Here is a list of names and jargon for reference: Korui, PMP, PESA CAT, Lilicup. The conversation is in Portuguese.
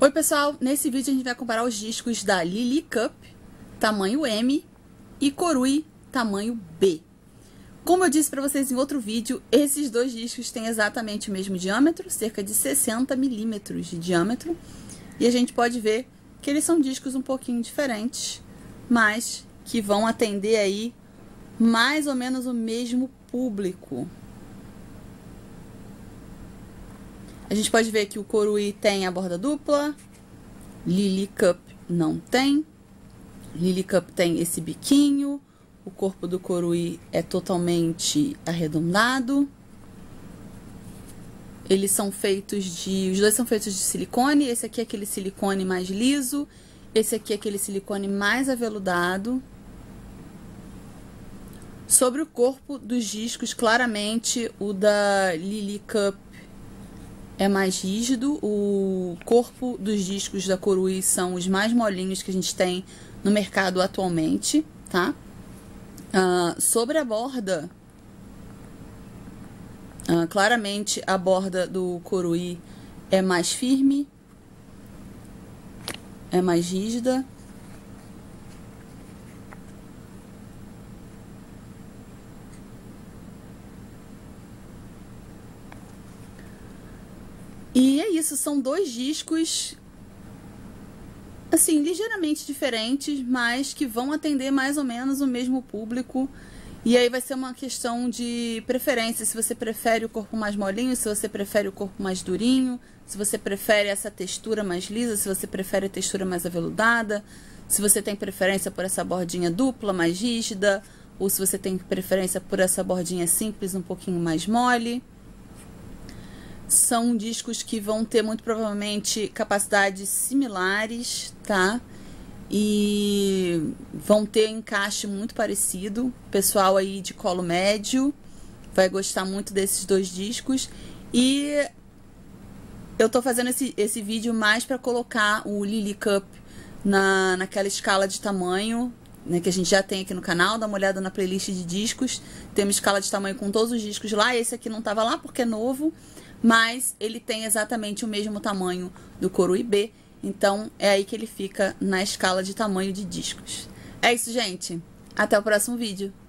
Oi pessoal, nesse vídeo a gente vai comparar os discos da Lilicup, tamanho M, e Korui, tamanho B. Como eu disse para vocês em outro vídeo, esses dois discos têm exatamente o mesmo diâmetro, cerca de 60 milímetros de diâmetro, e a gente pode ver que eles são discos um pouquinho diferentes, mas que vão atender aí mais ou menos o mesmo público. A gente pode ver que o Korui tem a borda dupla, Lilicup não tem. Lilicup tem esse biquinho, o corpo do Korui é totalmente arredondado. Eles são feitos de... os dois são feitos de silicone, esse aqui é aquele silicone mais liso, esse aqui é aquele silicone mais aveludado. Sobre o corpo dos discos, claramente o da Lilicup é mais rígido, o corpo dos discos da Korui são os mais molinhos que a gente tem no mercado atualmente, tá? Sobre a borda, claramente a borda do Korui é mais firme, é mais rígida. E é isso, são dois discos, assim, ligeiramente diferentes, mas que vão atender mais ou menos o mesmo público. E aí vai ser uma questão de preferência, se você prefere o corpo mais molinho, se você prefere o corpo mais durinho, se você prefere essa textura mais lisa, se você prefere a textura mais aveludada, se você tem preferência por essa bordinha dupla, mais rígida, ou se você tem preferência por essa bordinha simples, um pouquinho mais mole. São discos que vão ter, muito provavelmente, capacidades similares, tá? E vão ter encaixe muito parecido. O pessoal aí de colo médio vai gostar muito desses dois discos. E eu tô fazendo esse vídeo mais para colocar o Lilicup naquela escala de tamanho, né, que a gente já tem aqui no canal. Dá uma olhada na playlist de discos, tem uma escala de tamanho com todos os discos lá. Esse aqui não tava lá porque é novo, mas ele tem exatamente o mesmo tamanho do Korui B, então é aí que ele fica na escala de tamanho de discos. É isso, gente, até o próximo vídeo.